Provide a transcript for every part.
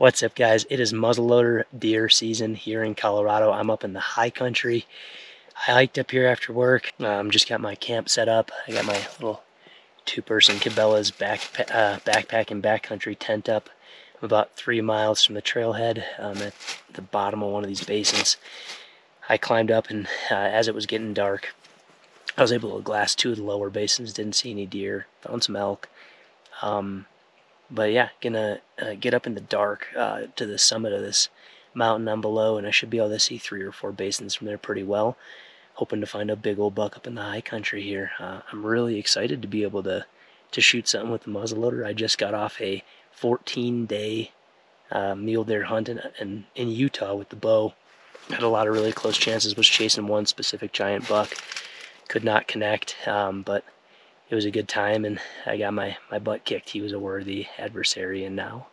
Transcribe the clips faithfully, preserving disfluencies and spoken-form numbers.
What's up, guys? It is muzzleloader deer season here in Colorado. I'm up in the high country. I hiked up here after work. Um, just got my camp set up. I got my little two-person Cabela's back, uh, backpack and backcountry tent up. I'm about three miles from the trailhead. I'm at the bottom of one of these basins. I climbed up, and uh, as it was getting dark, I was able to glass two of the lower basins. Didn't see any deer. Found some elk. Um, But yeah, gonna uh, get up in the dark uh, to the summit of this mountain I'm below, and I should be able to see three or four basins from there pretty well. Hoping to find a big old buck up in the high country here. Uh, I'm really excited to be able to, to shoot something with the muzzleloader. I just got off a fourteen day uh, mule deer hunt in, in, in Utah with the bow. Had a lot of really close chances, was chasing one specific giant buck. Could not connect, um, but it was a good time, and I got my, my butt kicked. He was a worthy adversary, and now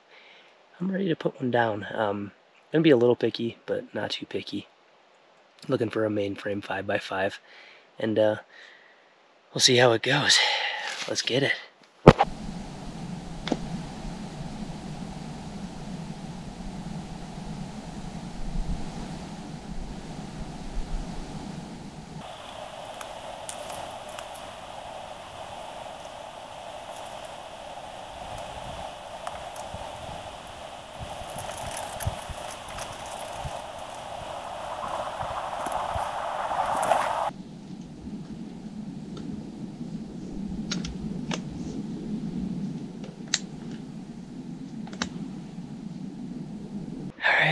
I'm ready to put one down. Um, gonna be a little picky, but not too picky. Looking for a mainframe five by five, and uh, we'll see how it goes. Let's get it.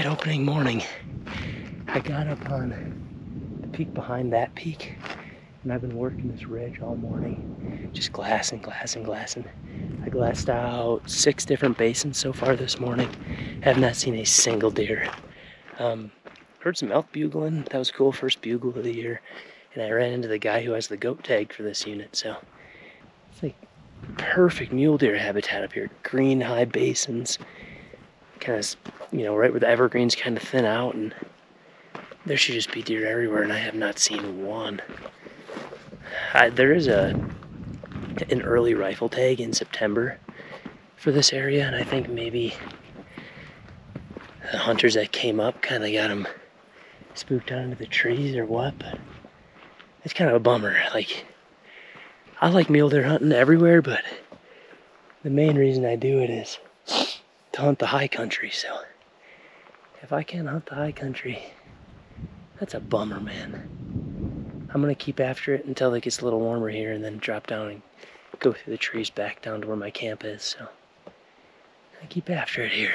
Opening morning, I got up on the peak behind that peak, and I've been working this ridge all morning, just glassing, glassing, glassing. I glassed out six different basins so far this morning. Have not seen a single deer. Um, heard some elk bugling. That was cool, first bugle of the year. And I ran into the guy who has the goat tag for this unit, so it's like perfect mule deer habitat up here. Green high basins, kind of, you know, right where the evergreens kind of thin out, and there should just be deer everywhere, and I have not seen one. I, there is a an early rifle tag in September for this area, and I think maybe the hunters that came up kind of got them spooked out into the trees or what, but it's kind of a bummer. Like, I like mule deer hunting everywhere, but the main reason I do it is to hunt the high country. So if I can't hunt the high country, that's a bummer, man. I'm gonna keep after it until it gets a little warmer here, and then drop down and go through the trees back down to where my camp is. So I keep after it here.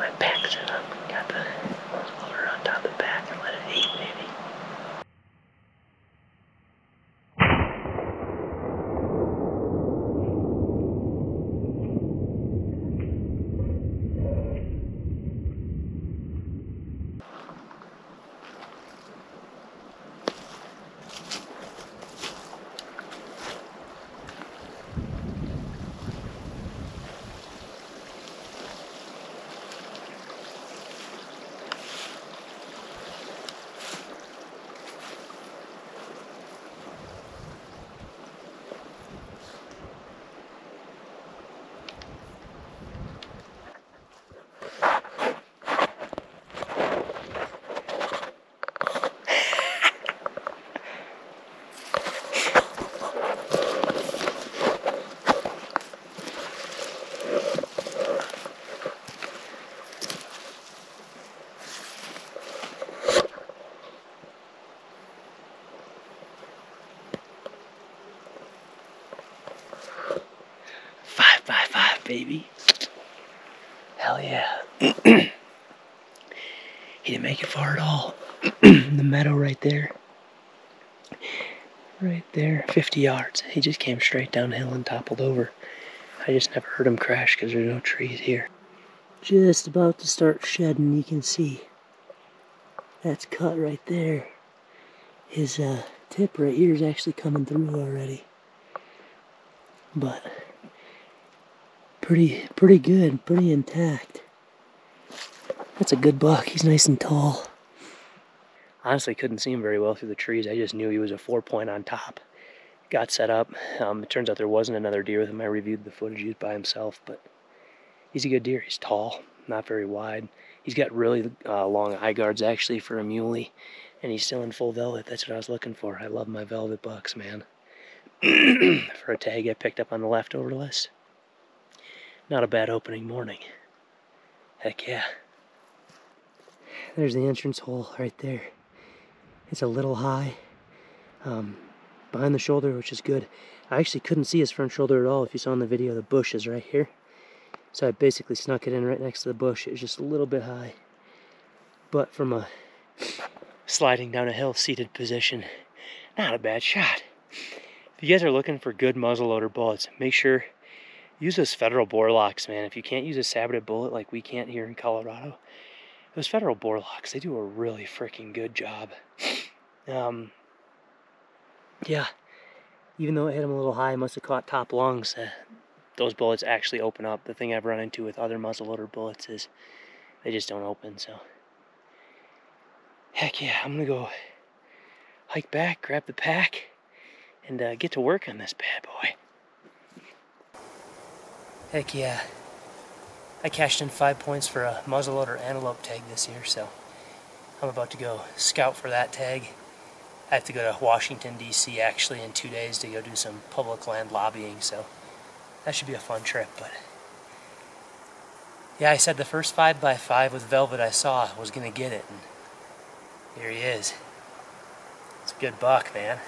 my back set up. Got the motor on top of the back and let it eat, baby. Baby. Hell yeah. He didn't make it far at all. The meadow right there. Right there. fifty yards. He just came straight downhill and toppled over. I just never heard him crash because there's no trees here. Just about to start shedding, you can see. That's cut right there. His uh, tip right here is actually coming through already. But... Pretty, pretty good, pretty intact. That's a good buck. He's nice and tall. Honestly, couldn't see him very well through the trees. I just knew he was a four point on top. Got set up. Um, it turns out there wasn't another deer with him. I reviewed the footage. He was by himself, but he's a good deer. He's tall, not very wide. He's got really uh, long eye guards actually for a muley, and he's still in full velvet. That's what I was looking for. I love my velvet bucks, man. For a tag I picked up on the leftover list. Not a bad opening morning. Heck yeah. There's the entrance hole right there. It's a little high. Um, behind the shoulder, which is good. I actually couldn't see his front shoulder at all. If you saw in the video, the bush is right here. So I basically snuck it in right next to the bush. It was just a little bit high. But from a sliding down a hill seated position, not a bad shot. If you guys are looking for good muzzleloader bullets, make sure use those Federal Bore Locks, man. If you can't use a saboted bullet like we can't here in Colorado, those Federal Bore Locks, they do a really freaking good job. Um, yeah, even though it hit him a little high, must have caught top lungs. Uh, those bullets actually open up. The thing I've run into with other muzzleloader bullets is they just don't open, so. Heck yeah, I'm gonna go hike back, grab the pack, and uh, get to work on this bad boy. Heck yeah. I cashed in five points for a muzzleloader antelope tag this year, so I'm about to go scout for that tag. I have to go to Washington, D C actually in two days to go do some public land lobbying, so that should be a fun trip. But yeah, I said the first five by five with velvet I saw was going to get it, and here he is. It's a good buck, man.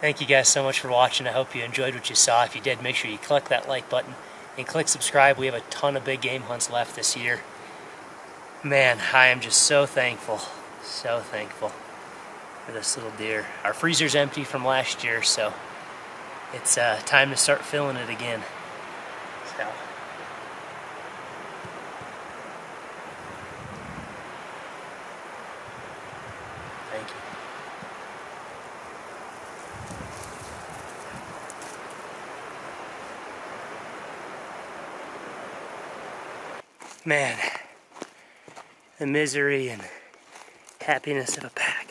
Thank you guys so much for watching. I hope you enjoyed what you saw. If you did, make sure you click that like button. And click subscribe. We have a ton of big game hunts left this year. Man, I am just so thankful, so thankful for this little deer. Our freezer's empty from last year, so it's uh, time to start filling it again. So, thank you. Man, the misery and happiness of a pack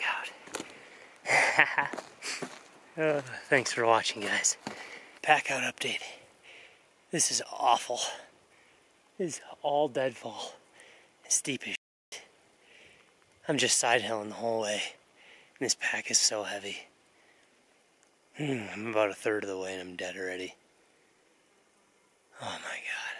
out. Oh, thanks for watching, guys. Pack out update. This is awful. This is all deadfall. It's steep as shit. I'm just side hilling the whole way. And this pack is so heavy. I'm about a third of the way and I'm dead already. Oh my god.